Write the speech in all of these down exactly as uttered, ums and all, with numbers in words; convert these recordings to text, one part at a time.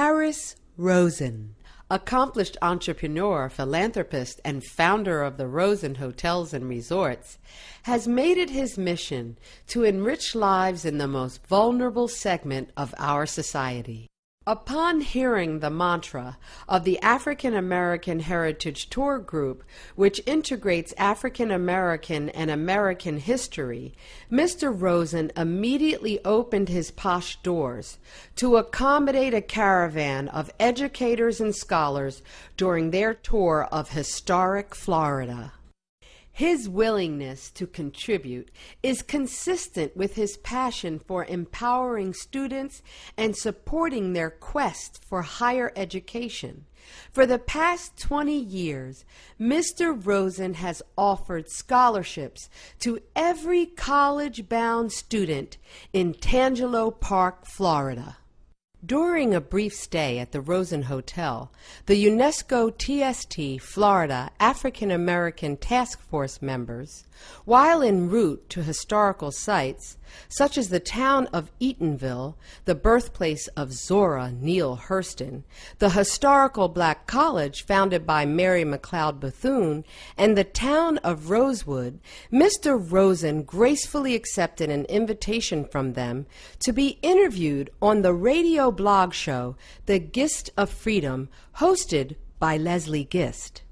Harris Rosen, accomplished entrepreneur, philanthropist, and founder of the Rosen Hotels and Resorts, has made it his mission to enrich lives in the most vulnerable segment of our society. Upon hearing the mantra of the African American Heritage Tour Group, which integrates African American and American history, Mister Rosen immediately opened his posh doors to accommodate a caravan of educators and scholars during their tour of historic Florida. His willingness to contribute is consistent with his passion for empowering students and supporting their quest for higher education. For the past twenty years, Mister Rosen has offered scholarships to every college-bound student in Tangelo Park, Florida. During a brief stay at the Rosen Hotel, the UNESCO T S T Florida African American Task Force members, while en route to historical sites such as the town of Eatonville, the birthplace of Zora Neale Hurston, the historical black college founded by Mary McLeod Bethune, and the town of Rosewood, Mister Rosen gracefully accepted an invitation from them to be interviewed on the radio blog show The Gist of Freedom, hosted by Lesley Gist.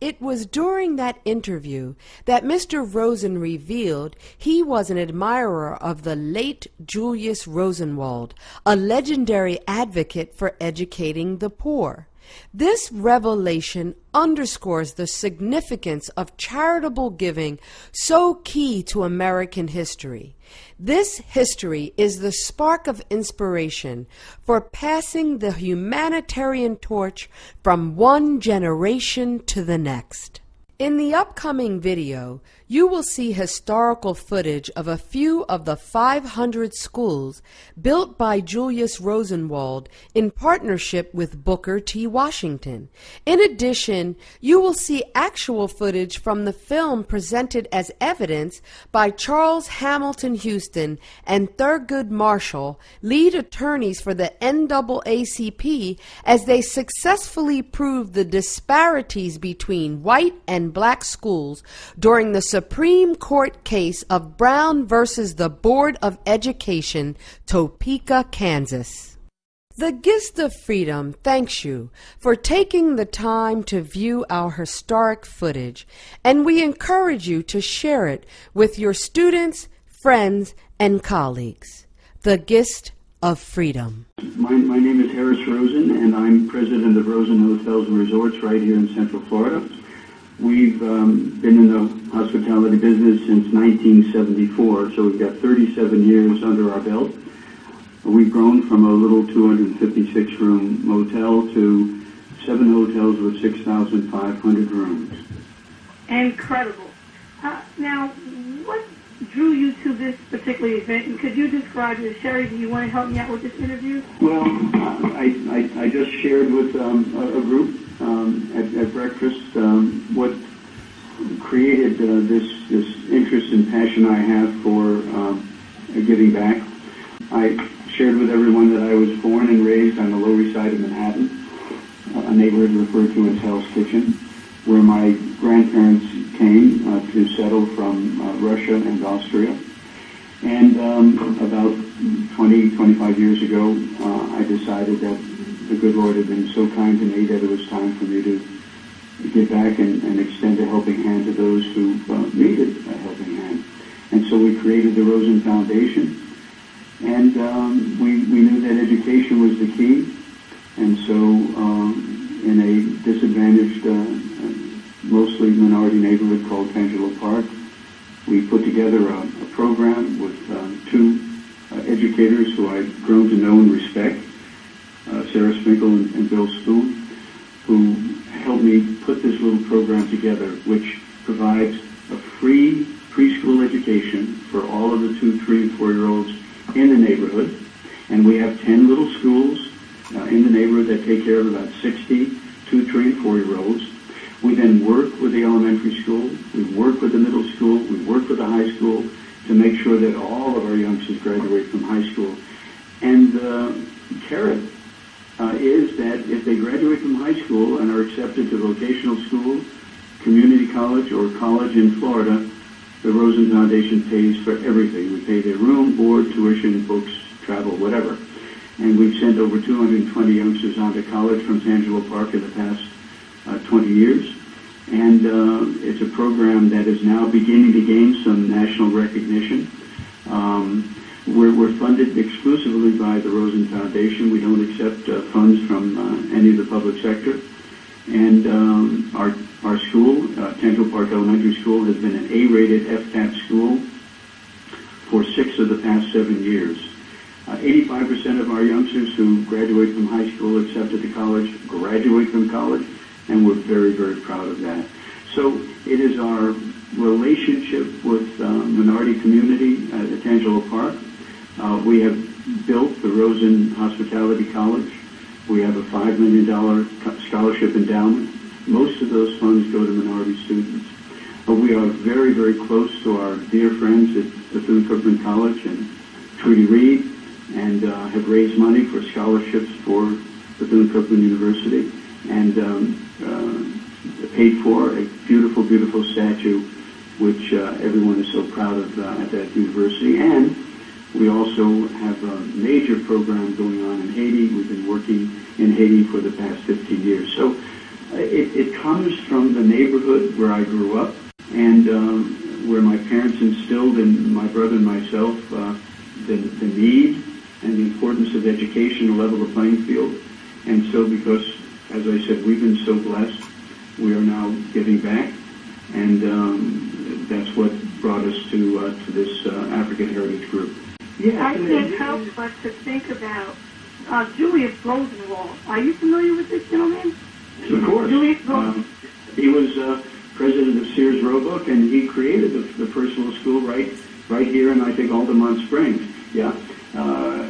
It was during that interview that Mister Rosen revealed he was an admirer of the late Julius Rosenwald, a legendary advocate for educating the poor. This revelation underscores the significance of charitable giving, so key to American history. This history is the spark of inspiration for passing the humanitarian torch from one generation to the next. In the upcoming video, you will see historical footage of a few of the five hundred schools built by Julius Rosenwald in partnership with Booker T. Washington. In addition, you will see actual footage from the film presented as evidence by Charles Hamilton Houston and Thurgood Marshall, lead attorneys for the N double A C P, as they successfully proved the disparities between white and black schools during the Supreme Court case of Brown versus the Board of Education, Topeka, Kansas. The Gist of Freedom thanks you for taking the time to view our historic footage, and we encourage you to share it with your students, friends, and colleagues. The Gist of Freedom. My, my name is Harris Rosen, and I'm president of Rosen Hotels and Resorts right here in Central Florida. We've um, been in the hospitality business since nineteen seventy-four, so we've got thirty-seven years under our belt. We've grown from a little two hundred fifty-six room motel to seven hotels with six thousand five hundred rooms. Incredible. Uh, now, what drew you to this particular event, and could you describe it? Sherry, do you want to help me out with this interview? Well, I, I, I just shared with um, a, a group Um, at, at breakfast, um, what created uh, this this interest and passion I have for um, giving back. I shared with everyone that I was born and raised on the Lower East Side of Manhattan, a neighborhood referred to as Hell's Kitchen, where my grandparents came uh, to settle from uh, Russia and Austria. And um, about twenty, twenty-five years ago, uh, I decided that the good Lord had been so kind to me that it was time for me to get back and, and extend a helping hand to those who uh, needed a helping hand. And so we created the Rosen Foundation, and um, we, we knew that education was the key. And so um, in a disadvantaged, uh, mostly minority neighborhood called Tangelo Park, we put together a, a program with uh, two uh, educators who I've grown to know and respect, Uh, Sarah Spinkle and, and Bill Spoon, who helped me put this little program together, which provides a free preschool education for all of the two, three, and four-year-olds in the neighborhood. And we have ten little schools uh, in the neighborhood that take care of about sixty two, three, and four-year-olds. We then work with the elementary school, we work with the middle school, we work with the high school to make sure that all of our youngsters graduate from high school. And the uh, carrot Uh, is college or college in Florida, the Rosen Foundation pays for everything. We pay their room, board, tuition, books, travel, whatever. And we've sent over two hundred twenty youngsters onto college from Tangelo Park in the past uh, twenty years. And uh, it's a program that is now beginning to gain some national recognition. Um, we're, we're funded exclusively by the Rosen Foundation. We don't accept uh, funds from uh, any of the public sector. And um, our, our school, uh, Tangelo Park Elementary School, has been an A-rated F C A T school for six of the past seven years. Uh, eighty-five percent of our youngsters who graduate from high school, accepted to college, graduate from college, and we're very, very proud of that. So it is our relationship with uh, minority community at Tangelo Park. Uh, we have built the Rosen Hospitality College. We have a five million dollars scholarship endowment. Most of those funds go to minority students. But we are very, very close to our dear friends at Bethune-Cookman College and Trudy Reed, and uh, have raised money for scholarships for Bethune-Cookman University, and um, uh, paid for a beautiful, beautiful statue, which uh, everyone is so proud of uh, at that university. And we also have a major program going on in Haiti. We've been working in Haiti for the past fifteen years. So it, it comes from the neighborhood where I grew up, and um, where my parents instilled in my brother and myself uh, the, the need and the importance of education to level the playing field. And so, because, as I said, we've been so blessed, we are now giving back, and um, that's what brought us to, uh, to this uh, African Heritage Group. Yeah, I can't help but to think about uh, Julius Rosenwald. Are you familiar with this gentleman? Of course. Julius Rosenwald. Um, he was uh, president of Sears Roebuck, and he created the, the first little school right, right here in, I think, Altamont Springs. Yeah. Uh,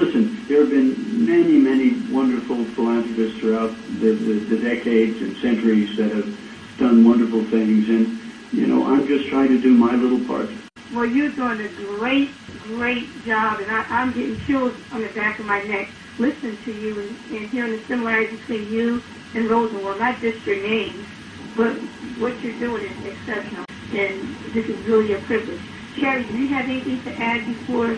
listen, there have been many, many wonderful philanthropists throughout the, the, the decades and centuries that have done wonderful things, and, you know, I'm just trying to do my little part. Well, you're doing a great, great job, and I, I'm getting chills on the back of my neck listening to you and, and hearing the similarities between you and Rosenwald, not just your names, but what you're doing is exceptional, and this is really a privilege. Sherry, do you have anything to add before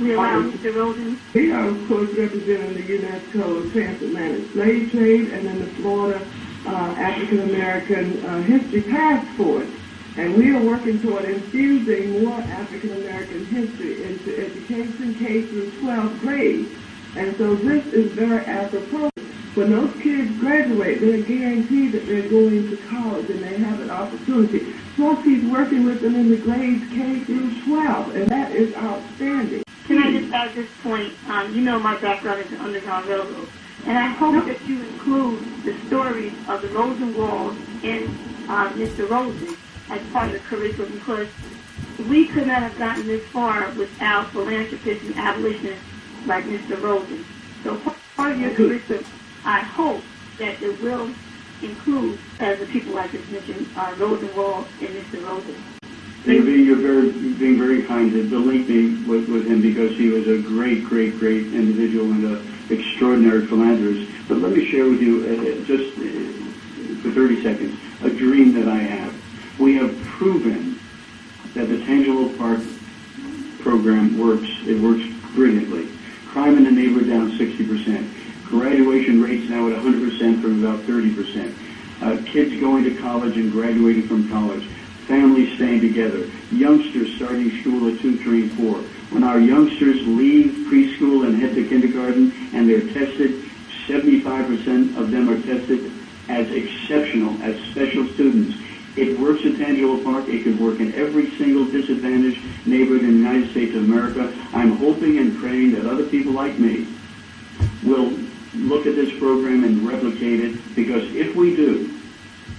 we allow Mister Rosen? They are, of course, representing the UNESCO Transatlantic Slave Trade, and then the Florida uh, African American uh, History Passport. And we are working toward infusing more African American history into education K through twelfth grade. And so this is very apropos. When those kids graduate, they're guaranteed that they're going to college and they have an opportunity. Plus, he's working with them in the grades K through twelve, and that is outstanding. Can I just add this point? Um, you know my background is the Underground Railroad, and I hope no. that you include the stories of the Rosenwalds and uh, Mister Rosen as part of the curriculum, because we could not have gotten this far without philanthropists and abolitionists like Mister Rosen. So part of your okay. curriculum, I hope that it will include, as the people I just mentioned, uh, Rosenwald and Mister Rosen. Maybe you're very, being very kind to link me with, with him, because he was a great, great, great individual and an extraordinary philanthropist. But let me share with you, uh, just uh, for thirty seconds, a dream that I have. We have proven that the Tangelo Park program works. It works brilliantly. Crime in the neighborhood down sixty percent. Graduation rates now at one hundred percent from about thirty percent. Uh, kids going to college and graduating from college. Families staying together. Youngsters starting school at two, three, and four. When our youngsters leave preschool and head to kindergarten and they're tested, seventy-five percent of them are tested as exceptional, as special students. It works at Tangelo Park. It could work in every single disadvantaged neighborhood in the United States of America. I'm hoping and praying that other people like me will look at this program and replicate it, because if we do,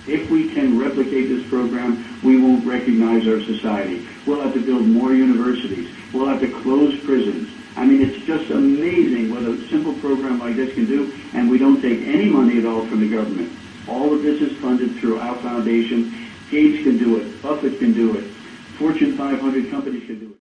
if we can replicate this program, we won't recognize our society. We'll have to build more universities. We'll have to close prisons. I mean, it's just amazing what a simple program like this can do, and we don't take any money at all from the government. All of this is funded through our foundation. Gates can do it. Buffett can do it. Fortune five hundred companies can do it.